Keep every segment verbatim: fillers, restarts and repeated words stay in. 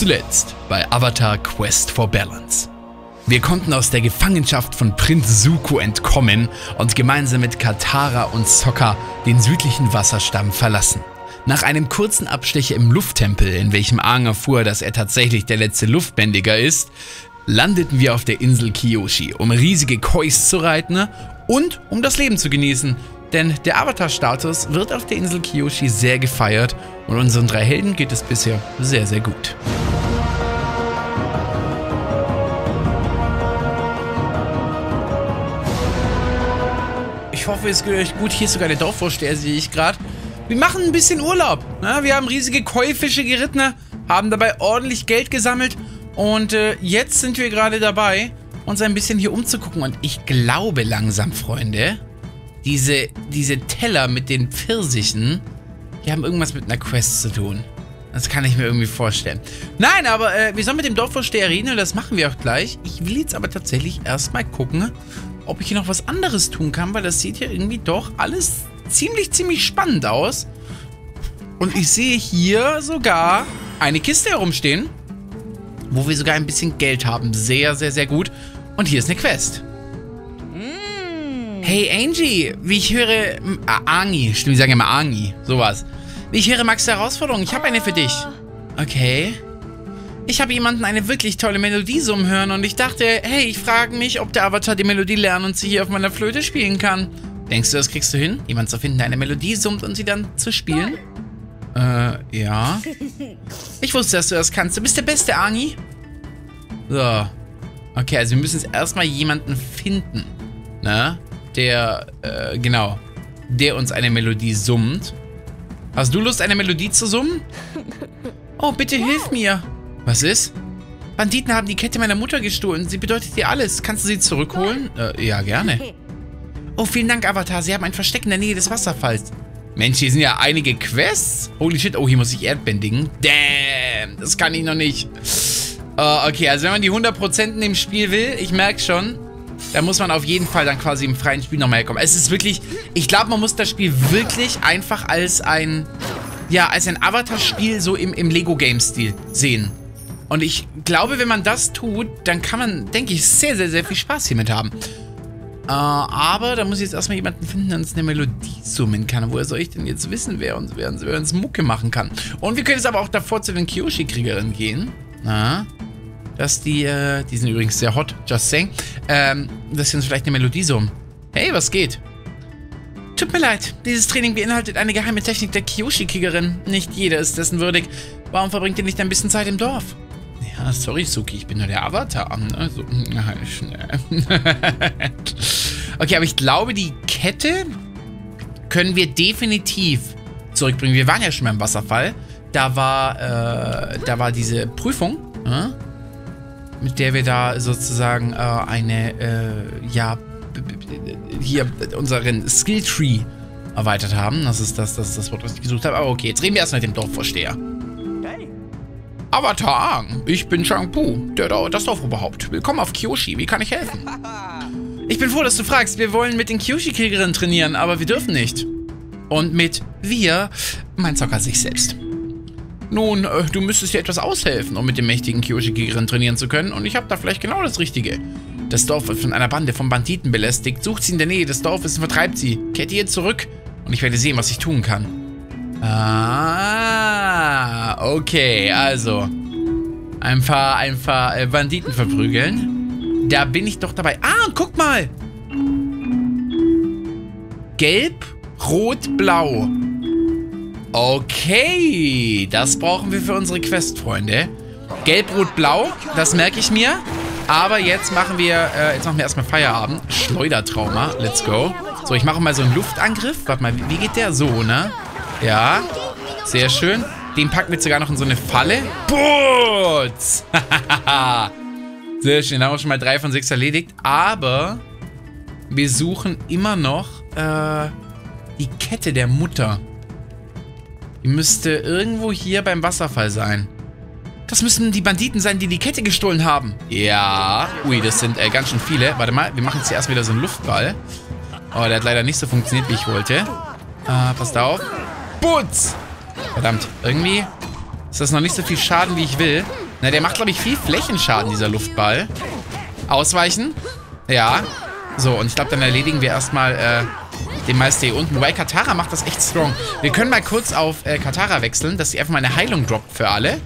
zuletzt bei Avatar: Quest for Balance. Wir konnten aus der Gefangenschaft von Prinz Zuko entkommen und gemeinsam mit Katara und Sokka den südlichen Wasserstamm verlassen. Nach einem kurzen Abstecher im Lufttempel, in welchem Aang erfuhr, dass er tatsächlich der letzte Luftbändiger ist, landeten wir auf der Insel Kyoshi, um riesige Kois zu reiten und um das Leben zu genießen. Denn der Avatar-Status wird auf der Insel Kyoshi sehr gefeiert und unseren drei Helden geht es bisher sehr, sehr gut. Ich hoffe, es geht euch gut. Hier ist sogar eine Dorfvorsteher, sehe ich gerade. Wir machen ein bisschen Urlaub. Na, wir haben riesige Koi-Fische geritten, haben dabei ordentlich Geld gesammelt und äh, jetzt sind wir gerade dabei, uns ein bisschen hier umzugucken. Und ich glaube langsam, Freunde, Diese, diese Teller mit den Pfirsichen, die haben irgendwas mit einer Quest zu tun. Das kann ich mir irgendwie vorstellen. Nein, aber äh, wir sollen mit dem Dorfvorsteher reden und das machen wir auch gleich. Ich will jetzt aber tatsächlich erstmal gucken, ob ich hier noch was anderes tun kann, weil das sieht hier irgendwie doch alles ziemlich, ziemlich spannend aus. Und ich sehe hier sogar eine Kiste herumstehen, wo wir sogar ein bisschen Geld haben. Sehr, sehr, sehr gut. Und hier ist eine Quest. Hey Angie, wie ich höre... Ah, Angie, stimmt, ich sage immer Angie, sowas. Wie ich höre, magst du Herausforderungen? Ich habe eine für dich. Okay. Ich habe jemanden eine wirklich tolle Melodie summen hören und ich dachte, hey, ich frage mich, ob der Avatar die Melodie lernen und sie hier auf meiner Flöte spielen kann. Denkst du, das kriegst du hin? Jemand zu finden, der eine Melodie summt und sie dann zu spielen? Äh, ja. Ich wusste, dass du das kannst. Du bist der Beste, Angie. So. Okay, also wir müssen jetzt erstmal jemanden finden. Ne? Der, äh, genau, der uns eine Melodie summt. Hast du Lust, eine Melodie zu summen? Oh, bitte hilf mir. Was ist? Banditen haben die Kette meiner Mutter gestohlen. Sie bedeutet dir alles. Kannst du sie zurückholen? Äh, ja, gerne. Oh, vielen Dank, Avatar. Sie haben ein Versteck in der Nähe des Wasserfalls. Mensch, hier sind ja einige Quests. Holy shit. Oh, hier muss ich erdbändigen. Damn, das kann ich noch nicht. Uh, okay, also wenn man die hundert Prozent im Spiel will, ich merke schon, da muss man auf jeden Fall dann quasi im freien Spiel nochmal herkommen. Es ist wirklich, ich glaube, man muss das Spiel wirklich einfach als ein, ja, als ein Avatar-Spiel so im, im Lego-Game-Stil sehen. Und ich glaube, wenn man das tut, dann kann man, denke ich, sehr, sehr, sehr viel Spaß hiermit haben. Äh, aber da muss ich jetzt erstmal jemanden finden, der uns eine Melodie summen kann. Woher soll ich denn jetzt wissen, wer uns, wer uns, wer uns Mucke machen kann? Und wir können jetzt aber auch davor zu den Kyoshi-Kriegerinnen gehen. Na? Dass die, äh, die sind übrigens sehr hot, just saying, ähm, dass wir uns vielleicht eine Melodie summen. Hey, was geht? Tut mir leid, dieses Training beinhaltet eine geheime Technik der Kyoshi-Kriegerin. Nicht jeder ist dessen würdig. Warum verbringt ihr nicht ein bisschen Zeit im Dorf? Ja, sorry, Suki, ich bin nur der Avatar. Also, na, schnell. Okay, aber ich glaube, die Kette können wir definitiv zurückbringen. Wir waren ja schon beim Wasserfall. Da war, äh, da war diese Prüfung, äh? mit der wir da sozusagen äh, eine, äh, ja, hier unseren Skilltree erweitert haben. Das ist das, das ist das Wort, was ich gesucht habe. Aber okay, jetzt reden wir erstmal mit dem Dorfvorsteher. Hey. Avatar Aang, ich bin Shang-Pu, das Dorfoberhaupt. Willkommen auf Kyoshi, wie kann ich helfen? Ich bin froh, dass du fragst. Wir wollen mit den Kyoshi-Kriegerinnen trainieren, aber wir dürfen nicht. Und mit wir, mein Zocker sich selbst. Nun, äh, du müsstest dir etwas aushelfen, um mit dem mächtigen Kyoshi-Kriegerin trainieren zu können. Und ich habe da vielleicht genau das Richtige. Das Dorf wird von einer Bande von Banditen belästigt. Sucht sie in der Nähe des Dorfes und vertreibt sie. Kehrt ihr zurück und ich werde sehen, was ich tun kann. Ah, okay, also. Ein paar, ein paar äh, Banditen verprügeln. Da bin ich doch dabei. Ah, und guck mal! Gelb, rot, blau. Okay, das brauchen wir für unsere Quest, Freunde. Gelb, rot, blau, das merke ich mir. Aber jetzt machen wir, äh, jetzt machen wir erstmal Feierabend. Schleudertrauma, let's go. So, ich mache mal so einen Luftangriff. Warte mal, wie geht der? So, ne? Ja, sehr schön. Den packen wir sogar noch in so eine Falle. Putz! Sehr schön, da haben wir schon mal drei von sechs erledigt. Aber wir suchen immer noch äh, die Kette der Mutter. Die müsste irgendwo hier beim Wasserfall sein. Das müssen die Banditen sein, die die Kette gestohlen haben. Ja. Ui, das sind äh, ganz schön viele. Warte mal, wir machen jetzt hier erst wieder so einen Luftball. Oh, der hat leider nicht so funktioniert, wie ich wollte. Äh, passt auf. Putz! Verdammt, irgendwie ist das noch nicht so viel Schaden, wie ich will. Na, der macht, glaube ich, viel Flächenschaden, dieser Luftball. Ausweichen. Ja. So, und ich glaube, dann erledigen wir erstmal äh, den Meister hier unten. Weil Katara macht das echt strong. Wir können mal kurz auf äh, Katara wechseln, dass sie einfach mal eine Heilung droppt für alle.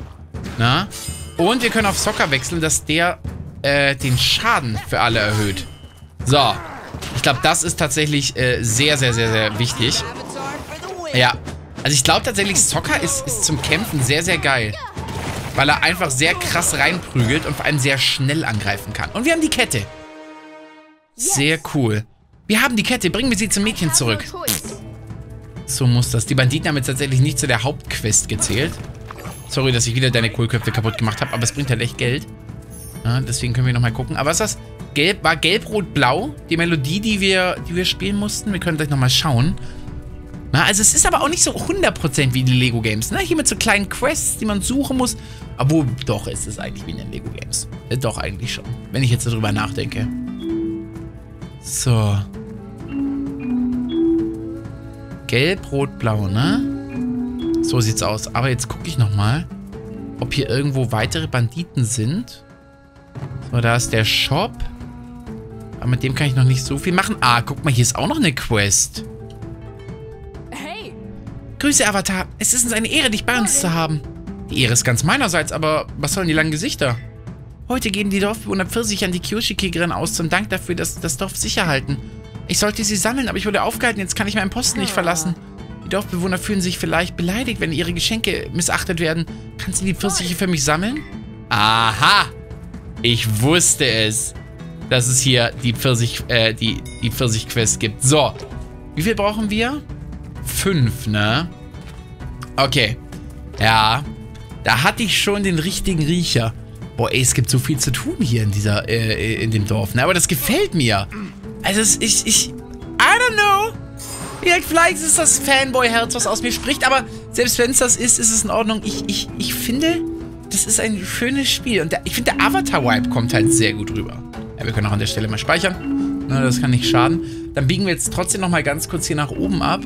Na? Und wir können auf Sokka wechseln, dass der äh, den Schaden für alle erhöht. So. Ich glaube, das ist tatsächlich äh, sehr, sehr, sehr, sehr wichtig. Ja. Also ich glaube tatsächlich, Sokka ist, ist zum Kämpfen sehr, sehr geil. Weil er einfach sehr krass reinprügelt und vor allem sehr schnell angreifen kann. Und wir haben die Kette. Sehr cool. Wir haben die Kette. Bringen wir sie zum Mädchen zurück. So muss das. Die Banditen haben jetzt tatsächlich nicht zu der Hauptquest gezählt. Sorry, dass ich wieder deine Kohlköpfe kaputt gemacht habe, aber es bringt halt echt Geld. Ja, deswegen können wir nochmal gucken. Aber was ist das? Gelb, war gelb, rot, blau. Die Melodie, die wir, die wir spielen mussten. Wir können gleich nochmal schauen. Na, also es ist aber auch nicht so hundert Prozent wie die Lego Games. Ne? Hier mit so kleinen Quests, die man suchen muss. Obwohl, doch, ist es eigentlich wie in den Lego Games. Äh, doch, eigentlich schon. Wenn ich jetzt darüber nachdenke. So. Gelb, rot, blau, ne? So sieht's aus. Aber jetzt gucke ich nochmal, ob hier irgendwo weitere Banditen sind. So, da ist der Shop. Aber mit dem kann ich noch nicht so viel machen. Ah, guck mal, hier ist auch noch eine Quest. Hey. Grüße, Avatar. Es ist uns eine Ehre, dich bei uns zu haben. Die Ehre ist ganz meinerseits, aber was sollen die langen Gesichter? Heute geben die Dorfbewohner Pfirsich an die Kyoshi-Kriegerinnen aus zum Dank dafür, dass das Dorf sicher halten. Ich sollte sie sammeln, aber ich wurde aufgehalten. Jetzt kann ich meinen Posten nicht verlassen. Die Dorfbewohner fühlen sich vielleicht beleidigt, wenn ihre Geschenke missachtet werden. Kannst du die Pfirsiche für mich sammeln? Aha! Ich wusste es, dass es hier die Pfirsich, äh, die, die Pfirsich-Quest gibt. So, wie viel brauchen wir? Fünf, ne? Okay. Ja, da hatte ich schon den richtigen Riecher. Boah, ey, es gibt so viel zu tun hier in dieser, äh, in dem Dorf, ne? Aber das gefällt mir. Also, ich, ich, I don't know. Vielleicht ist das Fanboy-Herz, was aus mir spricht, aber selbst wenn es das ist, ist es in Ordnung. Ich, ich, ich finde, das ist ein schönes Spiel und der, ich finde, der Avatar-Wipe kommt halt sehr gut rüber. Ja, wir können auch an der Stelle mal speichern. Na, das kann nicht schaden. Dann biegen wir jetzt trotzdem nochmal ganz kurz hier nach oben ab,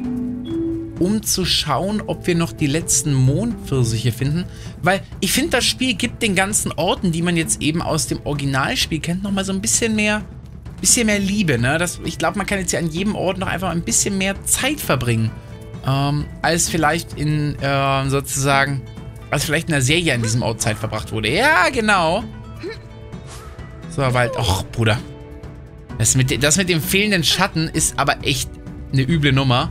um zu schauen, ob wir noch die letzten Mondpfirsiche finden. Weil ich finde, das Spiel gibt den ganzen Orten, die man jetzt eben aus dem Originalspiel kennt, nochmal so ein bisschen mehr, bisschen mehr Liebe. Ne? Das, ich glaube, man kann jetzt hier an jedem Ort noch einfach ein bisschen mehr Zeit verbringen, ähm, als vielleicht in, äh, sozusagen, als vielleicht in der Serie an diesem Ort Zeit verbracht wurde. Ja, genau. So, weil, och, Bruder. Das mit, das mit dem fehlenden Schatten ist aber echt eine üble Nummer.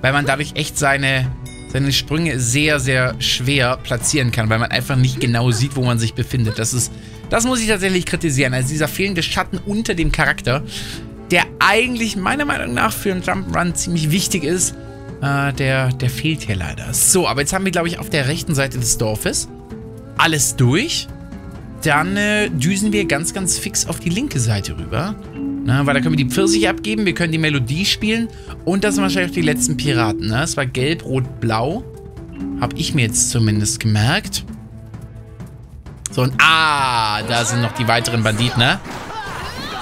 Weil man dadurch echt seine, seine Sprünge sehr, sehr schwer platzieren kann. Weil man einfach nicht genau sieht, wo man sich befindet. Das ist, das muss ich tatsächlich kritisieren. Also dieser fehlende Schatten unter dem Charakter, der eigentlich meiner Meinung nach für einen Jump'n'Run ziemlich wichtig ist, äh, der, der fehlt hier leider. So, aber jetzt haben wir, glaube ich, auf der rechten Seite des Dorfes alles durch. Dann äh, düsen wir ganz, ganz fix auf die linke Seite rüber. Na, weil da können wir die Pfirsiche abgeben, wir können die Melodie spielen und das sind wahrscheinlich auch die letzten Piraten. Ne? Das war gelb, rot, blau. Hab ich mir jetzt zumindest gemerkt. So, und ah, da sind noch die weiteren Banditen, ne?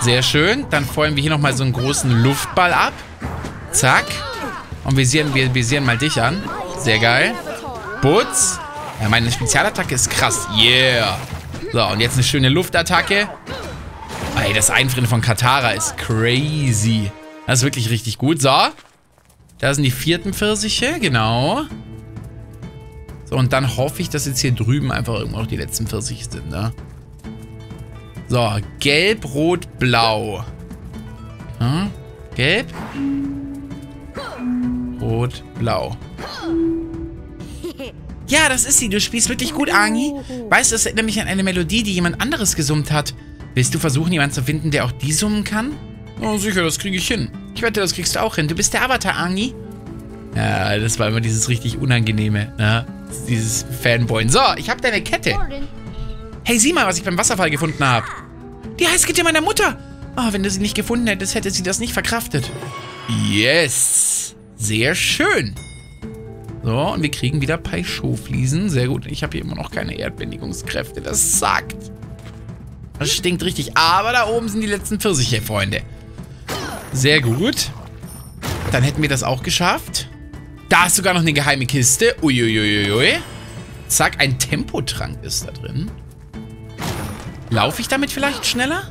Sehr schön. Dann feuern wir hier nochmal so einen großen Luftball ab. Zack. Und visieren, wir visieren mal dich an. Sehr geil. Butz. Ja, meine Spezialattacke ist krass. Yeah. So, und jetzt eine schöne Luftattacke. Ey, das Einfrieren von Katara ist crazy. Das ist wirklich richtig gut. So. Da sind die vierten Pfirsiche. Genau. So, und dann hoffe ich, dass jetzt hier drüben einfach irgendwo noch die letzten Pfirsiche sind, ne? So. Gelb, rot, blau. Hm? Gelb. Rot, blau. Ja, das ist sie. Du spielst wirklich gut, Angi. Weißt du, das erinnert mich an eine Melodie, die jemand anderes gesummt hat. Willst du versuchen, jemanden zu finden, der auch die summen kann? Oh, sicher, das kriege ich hin. Ich wette, das kriegst du auch hin. Du bist der Avatar, Angi. Ja, das war immer dieses richtig Unangenehme, ne? Dieses Fanboyen. So, ich habe deine Kette. Hey, sieh mal, was ich beim Wasserfall gefunden habe. Die Heißkette meiner Mutter. Oh, wenn du sie nicht gefunden hättest, hätte sie das nicht verkraftet. Yes. Sehr schön. So, und wir kriegen wieder Paisho-Fliesen. Sehr gut. Ich habe hier immer noch keine Erdbändigungskräfte. Das sagt... Das stinkt richtig. Aber da oben sind die letzten Pfirsiche, Freunde. Sehr gut. Dann hätten wir das auch geschafft. Da ist sogar noch eine geheime Kiste. Uiuiuiui. Zack, ein Tempotrank ist da drin. Laufe ich damit vielleicht schneller?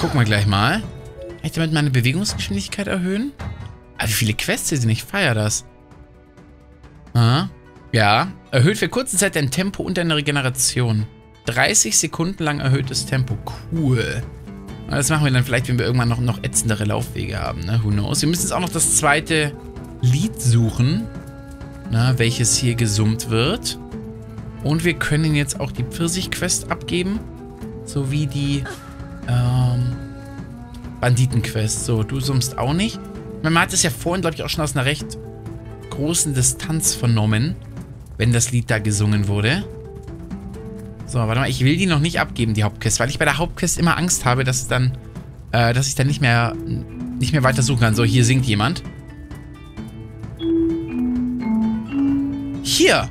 Gucken wir gleich mal. Kann ich damit meine Bewegungsgeschwindigkeit erhöhen? Ah, wie viele Quests hier sind. Ich feiere das. Ah, ja. Erhöht für kurze Zeit dein Tempo und deine Regeneration. dreißig Sekunden lang erhöhtes Tempo. Cool. Das machen wir dann vielleicht, wenn wir irgendwann noch, noch ätzendere Laufwege haben. Ne? Who knows? Wir müssen jetzt auch noch das zweite Lied suchen. Na, welches hier gesummt wird. Und wir können jetzt auch die Pfirsich-Quest abgeben. Sowie die ähm, Banditen-Quest. So, du summst auch nicht. Man hat es ja vorhin, glaube ich, auch schon aus einer recht großen Distanz vernommen, wenn das Lied da gesungen wurde. So, warte mal, ich will die noch nicht abgeben, die Hauptquest, weil ich bei der Hauptquest immer Angst habe, dass dann, äh, dass ich dann nicht mehr, nicht mehr weiter suchen kann. So, hier singt jemand. Hier!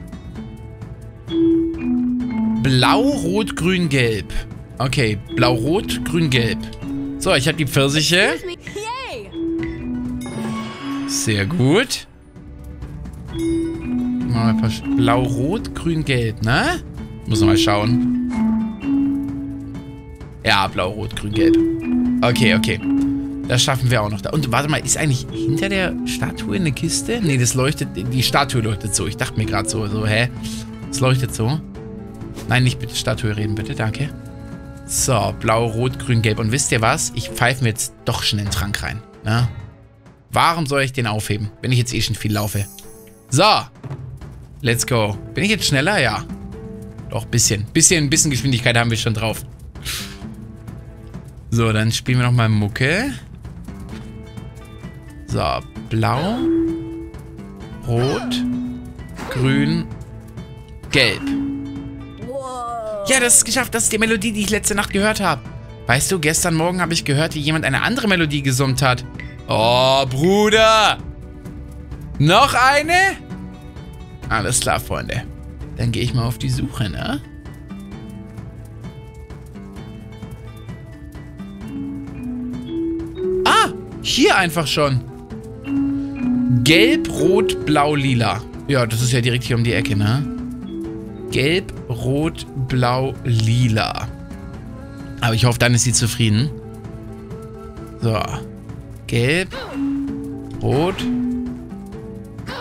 Blau, Rot, Grün, Gelb. Okay, Blau, Rot, Grün, Gelb. So, ich habe die Pfirsiche. Sehr gut. Machen wir ein paar Blau, Rot, Grün, Gelb, ne? Muss noch mal schauen. Ja, Blau, Rot, Grün, Gelb. Okay, okay. Das schaffen wir auch noch da. Und warte mal, ist eigentlich hinter der Statue eine Kiste? Nee, das leuchtet. Die Statue leuchtet so. Ich dachte mir gerade so, so, hä? Es leuchtet so. Nein, nicht bitte Statue reden, bitte. Danke. So, Blau, Rot, Grün, Gelb. Und wisst ihr was? Ich pfeife mir jetzt doch schon in den Trank rein. Ne? Warum soll ich den aufheben, wenn ich jetzt eh schon viel laufe? So. Let's go. Bin ich jetzt schneller? Ja. Auch ein bisschen. bisschen. Bisschen Geschwindigkeit haben wir schon drauf. So, dann spielen wir nochmal Mucke. So, Blau, Rot, Grün, Gelb. Ja, das ist geschafft. Das ist die Melodie, die ich letzte Nacht gehört habe. Weißt du, gestern Morgen habe ich gehört, wie jemand eine andere Melodie gesummt hat. Oh, Bruder! Noch eine? Alles klar, Freunde. Dann gehe ich mal auf die Suche, ne? Ah, hier einfach schon. Gelb, Rot, Blau, Lila. Ja, das ist ja direkt hier um die Ecke, ne? Gelb, Rot, Blau, Lila. Aber ich hoffe, dann ist sie zufrieden. So. Gelb, Rot,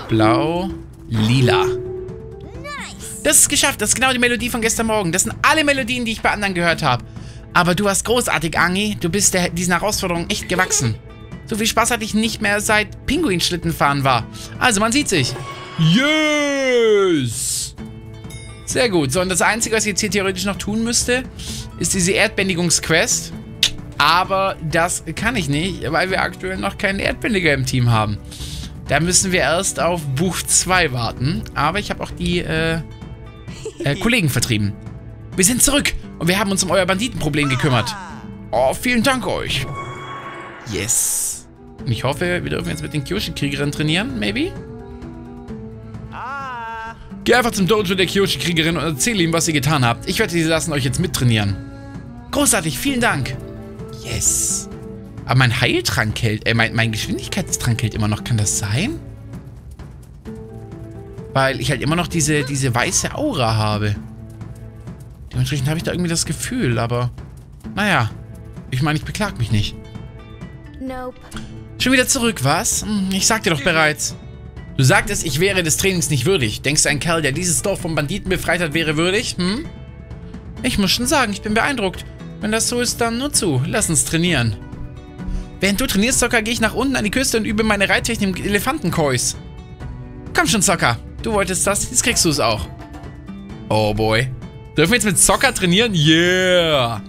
Blau, Lila. Das ist geschafft. Das ist genau die Melodie von gestern Morgen. Das sind alle Melodien, die ich bei anderen gehört habe. Aber du warst großartig, Angi. Du bist der, diesen Herausforderungen echt gewachsen. So viel Spaß hatte ich nicht mehr, seit Pinguinschlittenfahren war. Also, man sieht sich. Yes! Sehr gut. So, und das Einzige, was ich jetzt hier theoretisch noch tun müsste, ist diese Erdbändigungsquest. Aber das kann ich nicht, weil wir aktuell noch keinen Erdbändiger im Team haben. Da müssen wir erst auf Buch zwei warten. Aber ich habe auch die, äh... Äh, Kollegen vertrieben. Wir sind zurück und wir haben uns um euer Banditenproblem gekümmert. Oh, vielen Dank euch. Yes. Und ich hoffe, wir dürfen jetzt mit den Kyoshi-Kriegerinnen trainieren, maybe? Ah. Geh einfach zum Dojo der Kyoshi-Kriegerin und erzähle ihm, was ihr getan habt. Ich wette, sie lassen euch jetzt mittrainieren. Großartig, vielen Dank. Yes. Aber mein Heiltrank hält, äh, mein, mein Geschwindigkeitstrank hält immer noch. Kann das sein? Weil ich halt immer noch diese, diese weiße Aura habe. Dementsprechend habe ich da irgendwie das Gefühl, aber... Naja, ich meine, ich beklag mich nicht. Nope. Schon wieder zurück, was? Ich sagte doch bereits. Du sagtest, ich wäre des Trainings nicht würdig. Denkst du, ein Kerl, der dieses Dorf vom Banditen befreit hat, wäre würdig? Hm? Ich muss schon sagen, ich bin beeindruckt. Wenn das so ist, dann nur zu. Lass uns trainieren. Während du trainierst, Sokka, gehe ich nach unten an die Küste und übe meine Reittechnik im Elefantenkois. Komm schon, Sokka. Du wolltest das, jetzt kriegst du es auch. Oh boy. Dürfen wir jetzt mit Sokka trainieren? Yeah!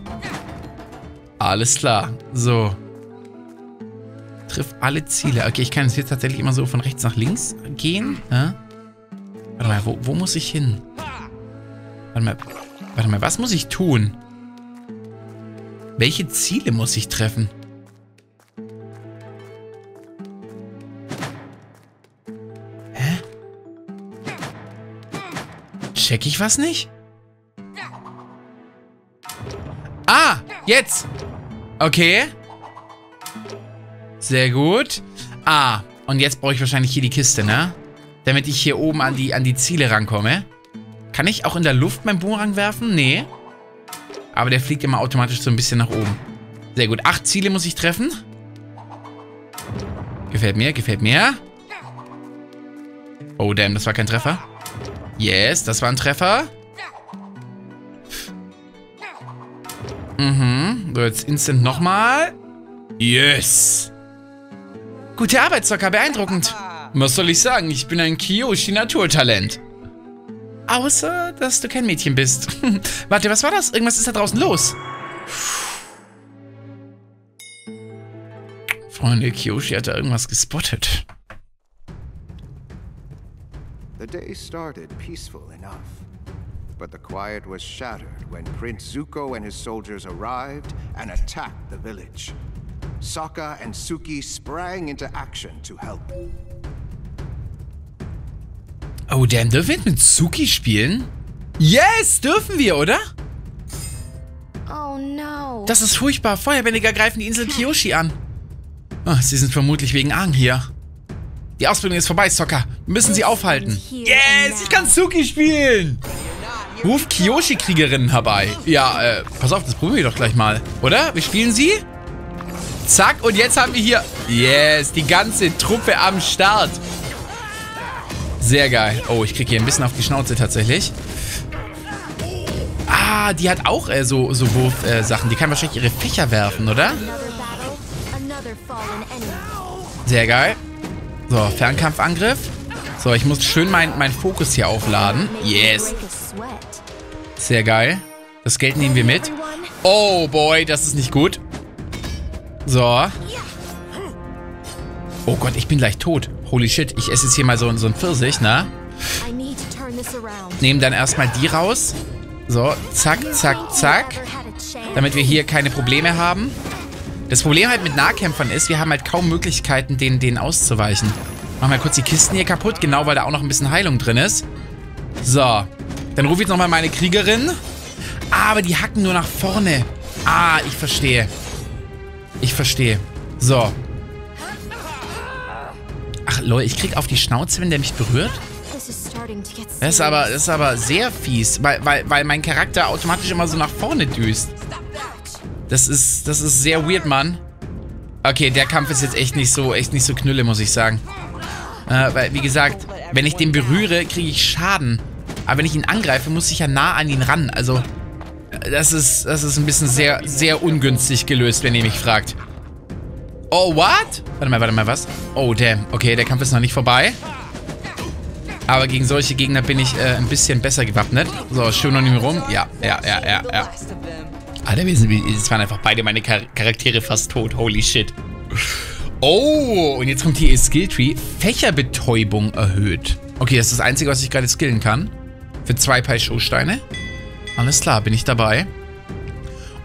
Alles klar. So. Triff alle Ziele. Okay, ich kann jetzt tatsächlich immer so von rechts nach links gehen. Ja? Warte mal, wo, wo muss ich hin? Warte mal, warte mal, was muss ich tun? Welche Ziele muss ich treffen? Check ich was nicht? Ah, jetzt! Okay. Sehr gut. Ah, und jetzt brauche ich wahrscheinlich hier die Kiste, ne? Damit ich hier oben an die, an die Ziele rankomme. Kann ich auch in der Luft meinen Boomerang werfen? Nee. Aber der fliegt immer automatisch so ein bisschen nach oben. Sehr gut. Acht Ziele muss ich treffen. Gefällt mir, gefällt mir. Oh, damn, das war kein Treffer. Yes, das war ein Treffer. Mhm. So, jetzt instant nochmal. Yes. Gute Arbeit, Sokka. Beeindruckend. Was soll ich sagen? Ich bin ein Kyoshi-Naturtalent. Außer, dass du kein Mädchen bist. Warte, was war das? Irgendwas ist da draußen los. Freunde, Kyoshi hat da irgendwas gespottet. The day started peaceful enough, but the quiet was shattered when Prince Zuko and his soldiers arrived and attacked the village. Sokka and Suki sprang into action to help. Oh damn, dürfen wir jetzt mit Suki spielen? Yes, dürfen wir, oder? Oh no. Das ist furchtbar. Feuerbändiger greifen die Insel Kyoshi an. Oh, sie sind vermutlich wegen Aang hier. Die Ausbildung ist vorbei, Sokka. Wir müssen sie aufhalten. Yes, ich kann Suki spielen. Ruf Kyoshi-Kriegerinnen herbei. Ja, äh, pass auf, das probieren wir doch gleich mal. Oder? Wir spielen sie. Zack, und jetzt haben wir hier... Yes, die ganze Truppe am Start. Sehr geil. Oh, ich kriege hier ein bisschen auf die Schnauze tatsächlich. Ah, die hat auch äh, so, so Wurf-Sachen. Äh, die kann wahrscheinlich ihre Fächer werfen, oder? Sehr geil. So, Fernkampfangriff. So, ich muss schön meinen mein Fokus hier aufladen. Yes. Sehr geil. Das Geld nehmen wir mit. Oh boy, das ist nicht gut. So. Oh Gott, ich bin gleich tot. Holy shit, ich esse jetzt hier mal so, so einen Pfirsich, ne? Nehmen dann erstmal die raus. So, zack, zack, zack. Damit wir hier keine Probleme haben. Das Problem halt mit Nahkämpfern ist, wir haben halt kaum Möglichkeiten, denen, denen auszuweichen. Machen wir kurz die Kisten hier kaputt, genau, weil da auch noch ein bisschen Heilung drin ist. So, dann rufe ich jetzt nochmal meine Kriegerin. Ah, aber die hacken nur nach vorne. Ah, ich verstehe. Ich verstehe. So. Ach, lol, ich krieg auf die Schnauze, wenn der mich berührt. Das ist aber, das ist aber sehr fies, weil, weil, weil mein Charakter automatisch immer so nach vorne düst. Das ist, das ist sehr weird, Mann. Okay, der Kampf ist jetzt echt nicht so, echt nicht so knülle, muss ich sagen. Äh, weil, wie gesagt, wenn ich den berühre, kriege ich Schaden. Aber wenn ich ihn angreife, muss ich ja nah an ihn ran. Also, das ist, das ist ein bisschen sehr, sehr ungünstig gelöst, wenn ihr mich fragt. Oh, what? Warte mal, warte mal, was? Oh, damn. Okay, der Kampf ist noch nicht vorbei. Aber gegen solche Gegner bin ich äh, ein bisschen besser gewappnet. So, schön um ihn rum. Ja, ja, ja, ja, ja. Alter, wir sind, jetzt waren einfach beide meine Charaktere fast tot. Holy shit. Oh, und jetzt kommt hier ihr Skilltree. Fächerbetäubung erhöht. Okay, das ist das Einzige, was ich gerade skillen kann. Für zwei Pai-Show-Steine. Alles klar, bin ich dabei.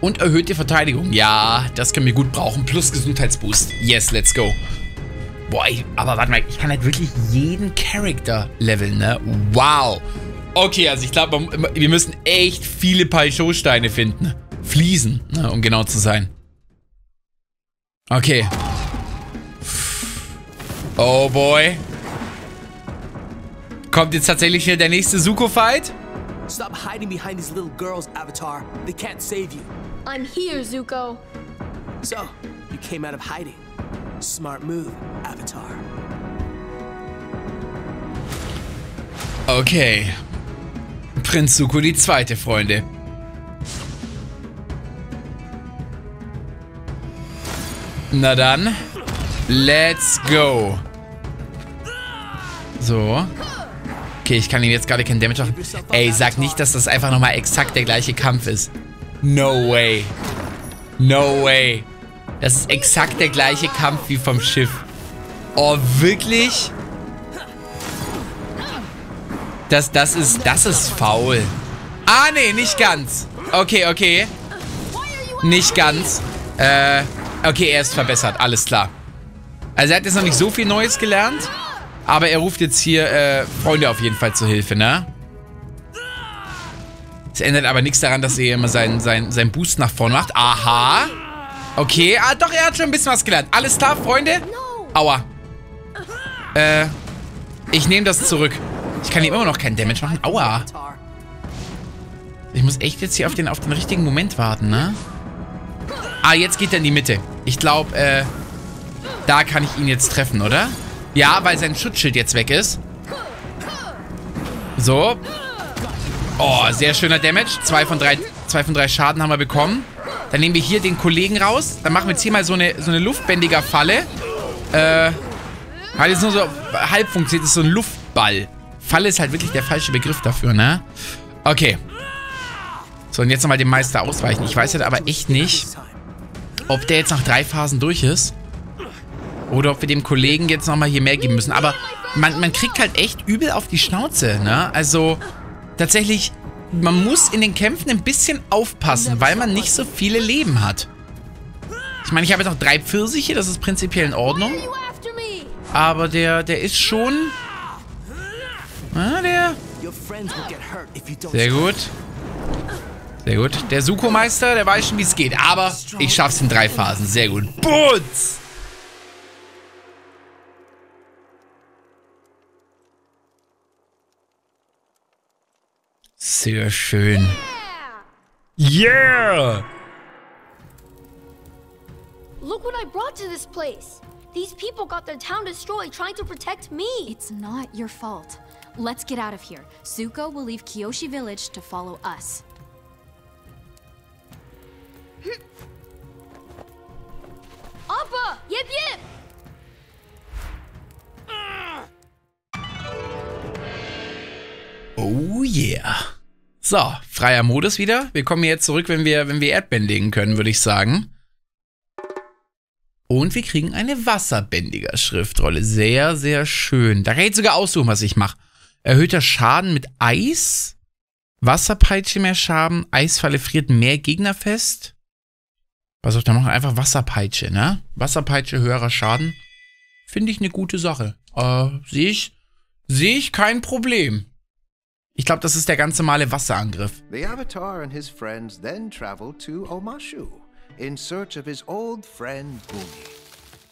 Und erhöht die Verteidigung. Ja, das können wir gut brauchen. Plus Gesundheitsboost. Yes, let's go. Boah, ich, aber warte mal. Ich kann halt wirklich jeden Charakter leveln, ne? Wow. Okay, also ich glaube, wir müssen echt viele Pai-Show-Steine finden. Fliesen, ne, um genau zu sein. Okay. Oh boy. Kommt jetzt tatsächlich hier der nächste Zuko-Fight? Stop hiding behind these little girls, Avatar. They can't save you. I'm here, Zuko. So, you came out of hiding. Smart move, Avatar. Okay. Prinz Zuko die zweite, Freunde. Na dann, let's go. So. Okay, ich kann ihm jetzt gerade keinen Damage machen. Ey, sag nicht, dass das einfach nochmal exakt der gleiche Kampf ist. No way. No way. Das ist exakt der gleiche Kampf wie vom Schiff. Oh, wirklich? Das, das ist, das ist faul. Ah, nee, nicht ganz. Okay, okay. Nicht ganz. Äh... Okay, er ist verbessert, alles klar. Also er hat jetzt noch nicht so viel Neues gelernt, aber er ruft jetzt hier äh, Freunde auf jeden Fall zur Hilfe, ne? Es ändert aber nichts daran, dass er immer seinen sein, sein Boost nach vorne macht. Aha. Okay, ah doch, er hat schon ein bisschen was gelernt. Alles klar, Freunde? Aua. Äh, ich nehme das zurück. Ich kann ihm immer noch keinen Damage machen. Aua. Ich muss echt jetzt hier auf den, auf den richtigen Moment warten, ne? Ah, jetzt geht er in die Mitte. Ich glaube, äh, da kann ich ihn jetzt treffen, oder? Ja, weil sein Schutzschild jetzt weg ist. So. Oh, sehr schöner Damage. Zwei von drei, zwei von drei Schaden haben wir bekommen. Dann nehmen wir hier den Kollegen raus. Dann machen wir jetzt hier mal so eine, so eine Luftbändiger-Falle. Äh, weil jetzt nur so halb funktioniert, ist so ein Luftball. Falle ist halt wirklich der falsche Begriff dafür, ne? Okay. So, und jetzt nochmal dem Meister ausweichen. Ich weiß jetzt aber echt nicht, ob der jetzt nach drei Phasen durch ist. Oder ob wir dem Kollegen jetzt nochmal hier mehr geben müssen. Aber man, man kriegt halt echt übel auf die Schnauze, ne? Also, tatsächlich, man muss in den Kämpfen ein bisschen aufpassen, weil man nicht so viele Leben hat. Ich meine, ich habe jetzt noch drei Pfirsiche, das ist prinzipiell in Ordnung. Aber der, der ist schon... Ah, der... Sehr gut. Sehr gut. Der Suko-Meister, der weiß schon, wie es geht. Aber ich schaff's in drei Phasen. Sehr gut. Butz! Sehr schön. Yeah! Look what I brought to this place. These people got their town destroyed trying to protect me. It's not your fault. Let's get out of here. Zuko will leave Kyoshi Village to follow us. Appa! Yip yip! Oh yeah. So, freier Modus wieder. Wir kommen jetzt zurück, wenn wir, wenn wir Erdbändigen können, würde ich sagen. Und wir kriegen eine Wasserbändiger-Schriftrolle. Sehr, sehr schön. Da kann ich sogar aussuchen, was ich mache. Erhöhter Schaden mit Eis. Wasserpeitsche mehr Schaden. Eisfalle friert mehr Gegner fest. Pass auf, dann machen wir einfach Wasserpeitsche, ne? Wasserpeitsche, höherer Schaden. Finde ich eine gute Sache. Äh, sehe ich, sehe ich kein Problem. Ich glaube, das ist der ganz normale Wasserangriff. The Avatar and his friends then travel to Omashu in search of his old friend Bumi.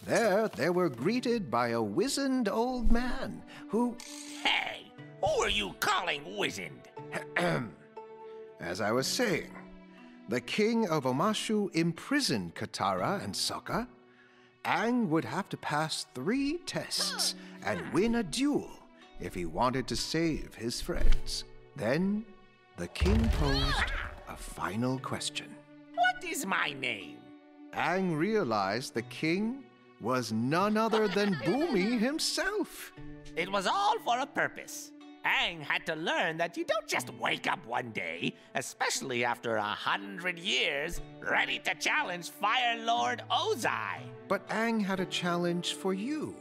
There, they were greeted by a wizened old man who... Hey, who are you calling wizened? As I was saying, the king of Omashu imprisoned Katara and Sokka. Aang would have to pass three tests and win a duel if he wanted to save his friends. Then, the king posed a final question. What is my name? Aang realized the king was none other than Bumi himself. It was all for a purpose. Aang had to learn that you don't just wake up one day, especially after a hundred years, ready to challenge Feuerlord Ozai. But Aang had a challenge for you,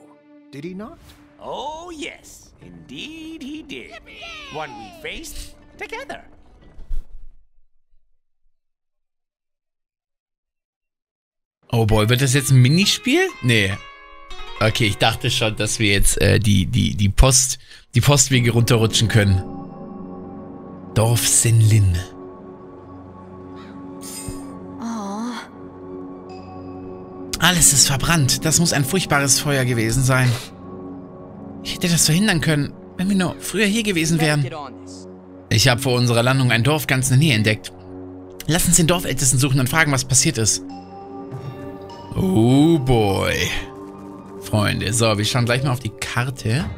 did he not? Oh yes, indeed he did. Yippee! One we faced together. Oh boy, wird das jetzt ein Minispiel? Nee. Okay, ich dachte schon, dass wir jetzt äh, die, die, die, Post, die Postwege runterrutschen können. Dorf Sinlin. Oh. Alles ist verbrannt. Das muss ein furchtbares Feuer gewesen sein. Ich hätte das verhindern können, wenn wir nur früher hier gewesen wären. Ich habe vor unserer Landung ein Dorf ganz in der Nähe entdeckt. Lass uns den Dorfältesten suchen und fragen, was passiert ist. Oh boy. Freunde, so, wir schauen gleich mal auf die Karte.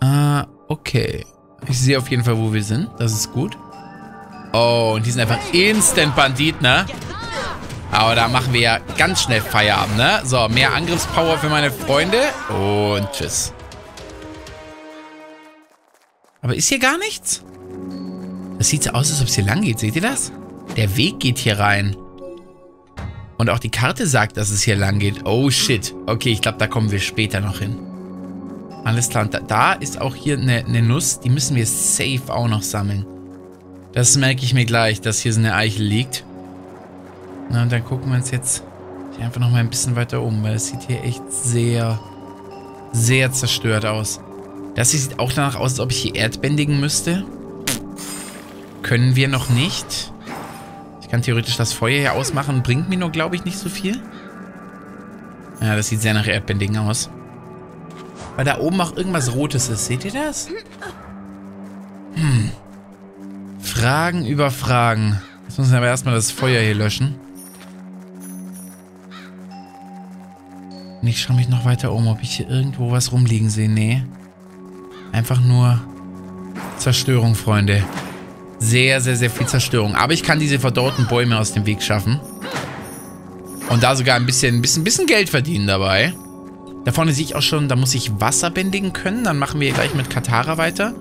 Ah, okay. Ich sehe auf jeden Fall, wo wir sind. Das ist gut. Oh, und die sind einfach Instant-Bandit, ne? Aber da machen wir ja ganz schnell Feierabend, ne? So, mehr Angriffspower für meine Freunde. Und tschüss. Aber ist hier gar nichts? Das sieht so aus, als ob es hier lang geht. Seht ihr das? Der Weg geht hier rein. Und auch die Karte sagt, dass es hier lang geht. Oh, shit. Okay, ich glaube, da kommen wir später noch hin. Alles klar. Und da, da ist auch hier eine, eine Nuss. Die müssen wir safe auch noch sammeln. Das merke ich mir gleich, dass hier so eine Eichel liegt. Na, und dann gucken wir uns jetzt hier einfach noch mal ein bisschen weiter um. Weil es sieht hier echt sehr, sehr zerstört aus. Das hier sieht auch danach aus, als ob ich hier erdbändigen müsste. Können wir noch nicht... Ich kann theoretisch das Feuer hier ausmachen. Bringt mir nur, glaube ich, nicht so viel. Ja, das sieht sehr nach Erdbändigen aus. Weil da oben auch irgendwas Rotes ist. Seht ihr das? Hm. Fragen über Fragen. Jetzt müssen wir aber erstmal das Feuer hier löschen. Und ich schaue mich noch weiter um, ob ich hier irgendwo was rumliegen sehe. Nee. Einfach nur Zerstörung, Freunde. Sehr, sehr, sehr viel Zerstörung. Aber ich kann diese verdorrten Bäume aus dem Weg schaffen. Und da sogar ein bisschen, ein bisschen, bisschen Geld verdienen dabei. Da vorne sehe ich auch schon, da muss ich Wasser bändigen können. Dann machen wir gleich mit Katara weiter.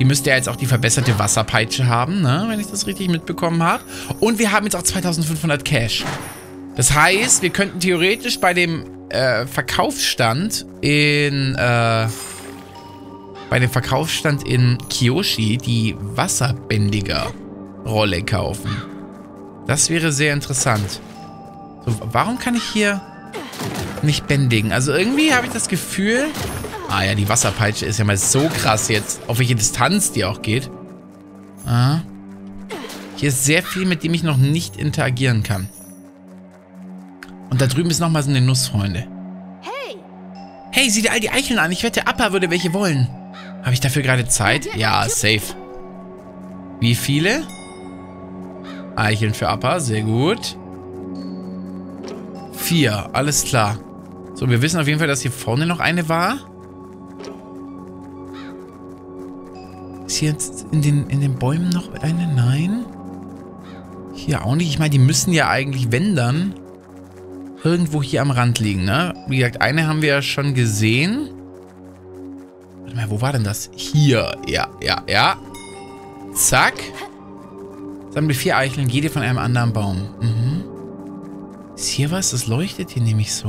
Die müsste ja jetzt auch die verbesserte Wasserpeitsche haben, ne? Wenn ich das richtig mitbekommen habe. Und wir haben jetzt auch zweitausendfünfhundert Cash. Das heißt, wir könnten theoretisch bei dem äh, Verkaufsstand in... Äh, bei dem Verkaufsstand in Kyoshi die Wasserbändiger-Rolle kaufen. Das wäre sehr interessant. So, warum kann ich hier nicht bändigen? Also irgendwie habe ich das Gefühl... Ah ja, die Wasserpeitsche ist ja mal so krass jetzt, auf welche Distanz die auch geht. Ah. Hier ist sehr viel, mit dem ich noch nicht interagieren kann. Und da drüben ist nochmal so eine Nuss, Freunde. Hey, hey, sieh dir all die Eicheln an. Ich wette, Appa würde welche wollen. Habe ich dafür gerade Zeit? Ja, safe. Wie viele? Eicheln für Appa, sehr gut. Vier, alles klar. So, wir wissen auf jeden Fall, dass hier vorne noch eine war. Ist hier jetzt in den, in den Bäumen noch eine? Nein. Hier auch nicht. Ich meine, die müssen ja eigentlich, wenn dann, irgendwo hier am Rand liegen, ne? Wie gesagt, eine haben wir ja schon gesehen. Warte mal, wo war denn das? Hier. Ja, ja, ja. Zack. Sammle vier Eicheln, jede von einem anderen Baum. Mhm. Ist hier was? Das leuchtet hier nämlich so.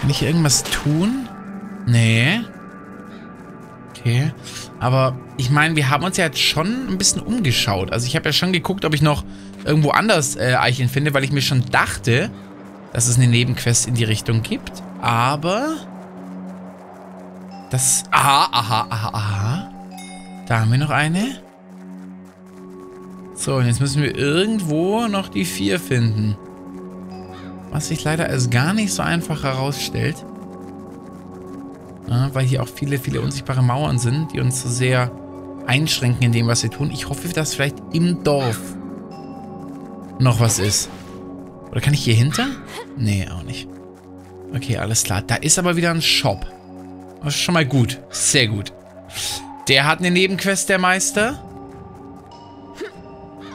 Kann ich hier irgendwas tun? Nee. Okay. Aber ich meine, wir haben uns ja jetzt schon ein bisschen umgeschaut. Also ich habe ja schon geguckt, ob ich noch irgendwo anders äh, Eicheln finde, weil ich mir schon dachte, dass es eine Nebenquest in die Richtung gibt. Aber... Das... Aha, aha, aha, aha. Da haben wir noch eine. So, und jetzt müssen wir irgendwo noch die vier finden. Was sich leider als gar nicht so einfach herausstellt. Ja, weil hier auch viele, viele unsichtbare Mauern sind, die uns so sehr einschränken in dem, was wir tun. Ich hoffe, dass vielleicht im Dorf noch was ist. Oder kann ich hier hinter? Nee, auch nicht. Okay, alles klar. Da ist aber wieder ein Shop. Das ist schon mal gut. Sehr gut. Der hat eine Nebenquest, der Meister.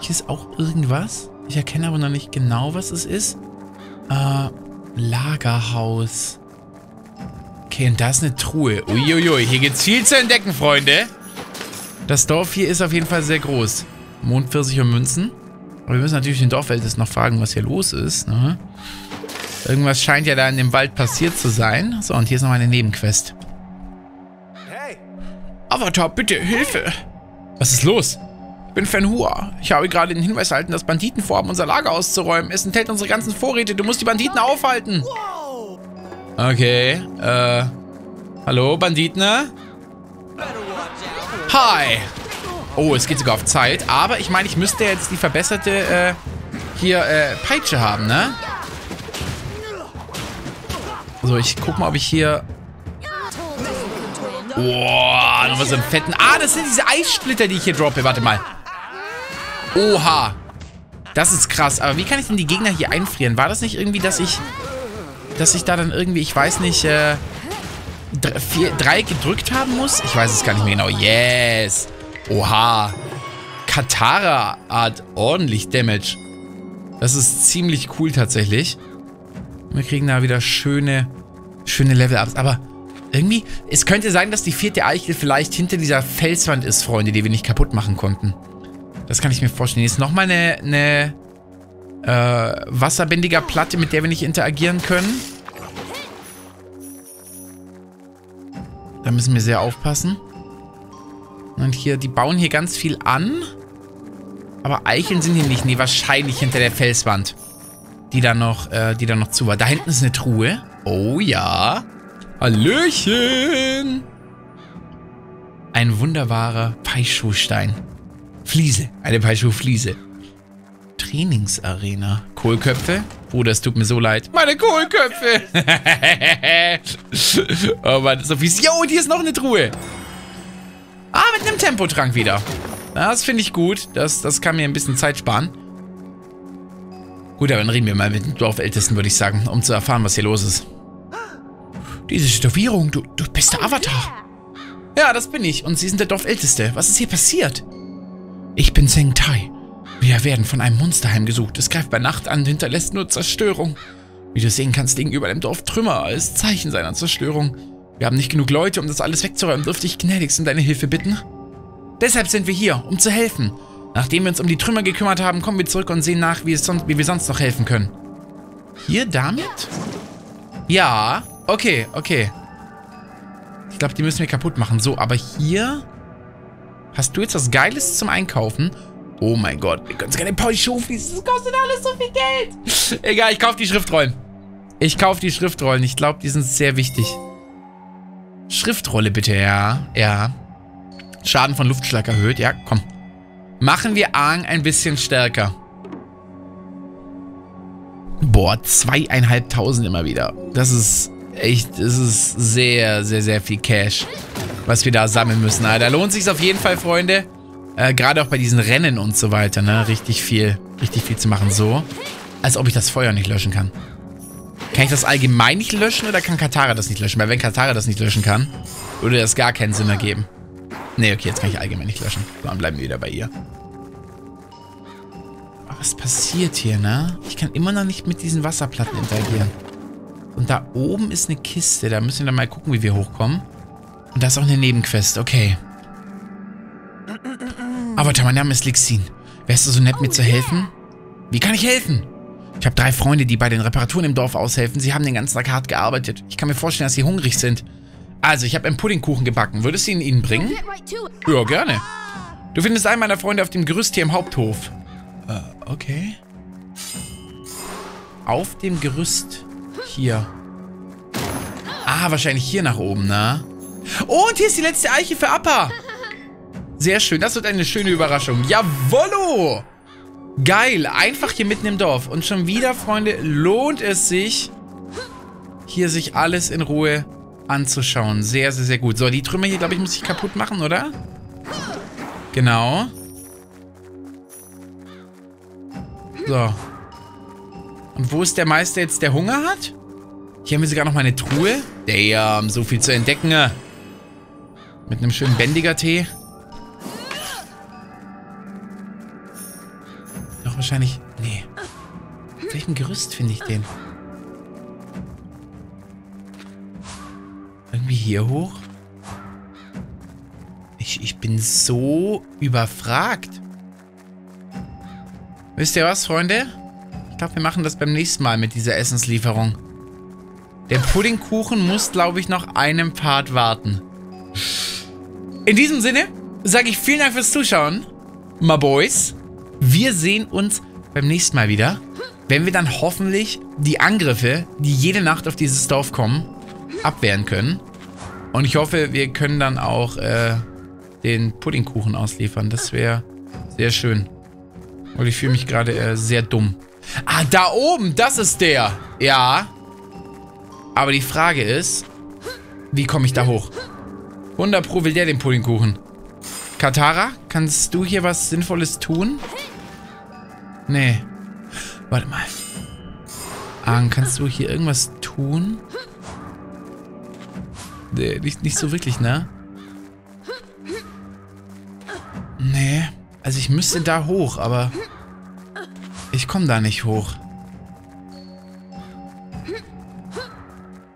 Hier ist auch irgendwas. Ich erkenne aber noch nicht genau, was es ist. Äh, Lagerhaus. Okay, und da ist eine Truhe. Uiuiui, hier gibt's viel zu entdecken, Freunde. Das Dorf hier ist auf jeden Fall sehr groß. Mondpfirsich und Münzen. Aber wir müssen natürlich den Dorfältesten noch fragen, was hier los ist. Ne? Irgendwas scheint ja da in dem Wald passiert zu sein. So, und hier ist nochmal eine Nebenquest. Avatar, bitte, Hilfe! Was ist los? Ich bin Fanhua. Ich habe gerade den Hinweis erhalten, dass Banditen vorhaben, unser Lager auszuräumen. Es enthält unsere ganzen Vorräte. Du musst die Banditen aufhalten. Okay, äh... Hallo, Banditen? Hi! Oh, es geht sogar auf Zeit. Aber ich meine, ich müsste jetzt die verbesserte, äh... hier, äh, Peitsche haben, ne? So, ich guck mal, ob ich hier... Boah, nochmal so einen fetten... Ah, das sind diese Eissplitter, die ich hier droppe. Warte mal. Oha. Das ist krass. Aber wie kann ich denn die Gegner hier einfrieren? War das nicht irgendwie, dass ich... Dass ich da dann irgendwie, ich weiß nicht, äh... Drei, vier, drei gedrückt haben muss? Ich weiß es gar nicht mehr genau. Yes. Oha. Katara hat ordentlich Damage. Das ist ziemlich cool tatsächlich. Wir kriegen da wieder schöne, schöne Level-Ups. Aber irgendwie, es könnte sein, dass die vierte Eichel vielleicht hinter dieser Felswand ist, Freunde, die wir nicht kaputt machen konnten. Das kann ich mir vorstellen. Hier ist nochmal eine, eine äh, wasserbändiger Platte, mit der wir nicht interagieren können. Da müssen wir sehr aufpassen. Und hier, die bauen hier ganz viel an. Aber Eicheln sind hier nicht. Nee, wahrscheinlich hinter der Felswand. Die da noch, äh, die da noch zu war. Da hinten ist eine Truhe. Oh ja. Hallöchen. Ein wunderbarer Peishu-Stein. Fliese. Eine Peishu-Fliese. Trainingsarena. Kohlköpfe. Bruder, es tut mir so leid. Meine Kohlköpfe. Oh Mann, das ist so fies. Jo, hier ist noch eine Truhe. Ah, mit einem Tempotrank wieder. Das finde ich gut. Das, das kann mir ein bisschen Zeit sparen. Gut, aber dann reden wir mal mit dem Dorfältesten, würde ich sagen, um zu erfahren, was hier los ist. Diese Tätowierung, du, du bist der Avatar. Ja, das bin ich. Und Sie sind der Dorfälteste. Was ist hier passiert? Ich bin Sengtai. Wir werden von einem Monster heimgesucht. Es greift bei Nacht an und hinterlässt nur Zerstörung. Wie du sehen kannst, liegen über dem Dorf Trümmer als Zeichen seiner Zerstörung. Wir haben nicht genug Leute, um das alles wegzuräumen. Dürfte ich gnädigst um deine Hilfe bitten? Deshalb sind wir hier, um zu helfen. Nachdem wir uns um die Trümmer gekümmert haben, kommen wir zurück und sehen nach, wie, es sonst, wie wir sonst noch helfen können. Hier, damit? Ja, okay, okay. Ich glaube, die müssen wir kaputt machen. So, aber hier... Hast du jetzt was Geiles zum Einkaufen? Oh mein Gott, wir können es keine Pauschofis. Das kostet alles so viel Geld. Egal, ich kaufe die Schriftrollen. Ich kaufe die Schriftrollen. Ich glaube, die sind sehr wichtig. Schriftrolle bitte, ja. Ja. Schaden von Luftschlag erhöht. Ja, komm. Machen wir Aang ein bisschen stärker. Boah, zweieinhalbtausend immer wieder. Das ist echt, das ist sehr, sehr, sehr viel Cash, was wir da sammeln müssen. Da lohnt sich's auf jeden Fall, Freunde. Äh, Gerade auch bei diesen Rennen und so weiter, ne? Richtig viel, richtig viel zu machen. So, als ob ich das Feuer nicht löschen kann. Kann ich das allgemein nicht löschen oder kann Katara das nicht löschen? Weil wenn Katara das nicht löschen kann, würde das gar keinen Sinn ergeben. Ne, okay, jetzt kann ich allgemein nicht löschen. Dann bleiben wir wieder bei ihr. Was passiert hier, ne? Ich kann immer noch nicht mit diesen Wasserplatten interagieren. Und da oben ist eine Kiste. Da müssen wir dann mal gucken, wie wir hochkommen. Und da ist auch eine Nebenquest. Okay. Avatar, mein Name ist Lixin. Wärst du so nett, mir zu helfen? Wie kann ich helfen? Ich habe drei Freunde, die bei den Reparaturen im Dorf aushelfen. Sie haben den ganzen Tag hart gearbeitet. Ich kann mir vorstellen, dass sie hungrig sind. Also, ich habe einen Puddingkuchen gebacken. Würdest du ihn ihnen bringen? Ja, gerne. Du findest einen meiner Freunde auf dem Gerüst hier im Haupthof. Äh, okay. Auf dem Gerüst hier. Ah, wahrscheinlich hier nach oben, ne? Oh, und hier ist die letzte Eiche für Appa. Sehr schön. Das wird eine schöne Überraschung. Jawollo! Geil. Einfach hier mitten im Dorf. Und schon wieder, Freunde, lohnt es sich, hier sich alles in Ruhe anzuschauen. Sehr, sehr, sehr gut. So, die Trümmer hier, glaube ich, muss ich kaputt machen, oder? Genau. So. Und wo ist der Meister jetzt, der Hunger hat? Hier haben wir sogar noch mal eine Truhe. Damn, so viel zu entdecken. Mit einem schönen Bändiger-Tee. Wahrscheinlich. Nee. Auf welchem Gerüst finde ich den? Irgendwie hier hoch? Ich, ich bin so überfragt. Wisst ihr was, Freunde? Ich glaube, wir machen das beim nächsten Mal mit dieser Essenslieferung. Der Puddingkuchen muss, glaube ich, noch einen Part warten. In diesem Sinne sage ich vielen Dank fürs Zuschauen, my boys. Wir sehen uns beim nächsten Mal wieder, wenn wir dann hoffentlich die Angriffe, die jede Nacht auf dieses Dorf kommen, abwehren können. Und ich hoffe, wir können dann auch äh, den Puddingkuchen ausliefern. Das wäre sehr schön. Und ich fühle mich gerade äh, sehr dumm. Ah, da oben, das ist der. Ja. Aber die Frage ist, wie komme ich da hoch? hundert Pro will der den Puddingkuchen. Katara, kannst du hier was Sinnvolles tun? Nee. Warte mal. Aang, kannst du hier irgendwas tun? Nee, nicht, nicht so wirklich, ne? Nee. Also ich müsste da hoch, aber... Ich komme da nicht hoch.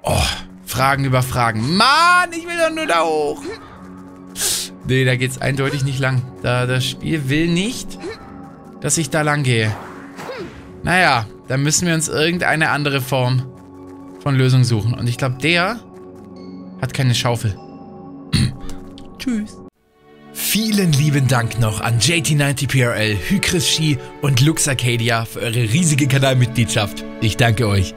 Oh, Fragen über Fragen. Mann, ich will doch nur da hoch. Nee, da geht's eindeutig nicht lang. Da, das Spiel will nicht... dass ich da lang gehe. Naja, dann müssen wir uns irgendeine andere Form von Lösung suchen. Und ich glaube, der hat keine Schaufel. Tschüss. Vielen lieben Dank noch an J T neunzig P R L, Hykris-Ski und Lux Arcadia für eure riesige Kanalmitgliedschaft. Ich danke euch.